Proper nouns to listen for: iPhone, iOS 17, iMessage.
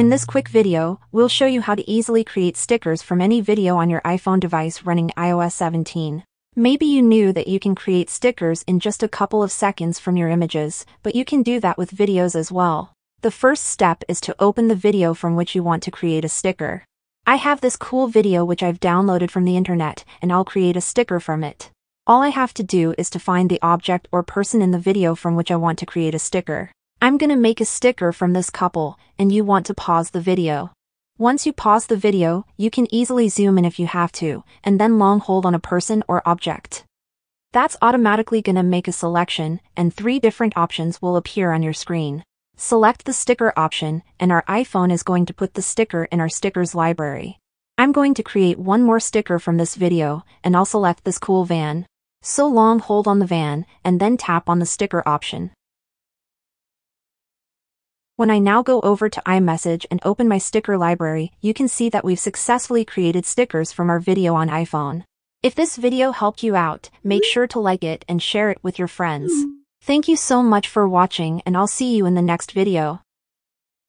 In this quick video, we'll show you how to easily create stickers from any video on your iPhone device running iOS 17. Maybe you knew that you can create stickers in just a couple of seconds from your images, but you can do that with videos as well. The first step is to open the video from which you want to create a sticker. I have this cool video which I've downloaded from the internet, and I'll create a sticker from it. All I have to do is to find the object or person in the video from which I want to create a sticker. I'm gonna make a sticker from this couple, and you want to pause the video. Once you pause the video, you can easily zoom in if you have to, and then long hold on a person or object. That's automatically gonna make a selection, and three different options will appear on your screen. Select the sticker option, and our iPhone is going to put the sticker in our stickers library. I'm going to create one more sticker from this video, and I'll select this cool van. So long hold on the van, and then tap on the sticker option. When I now go over to iMessage and open my sticker library, you can see that we've successfully created stickers from our video on iPhone. If this video helped you out, make sure to like it and share it with your friends. Thank you so much for watching, and I'll see you in the next video.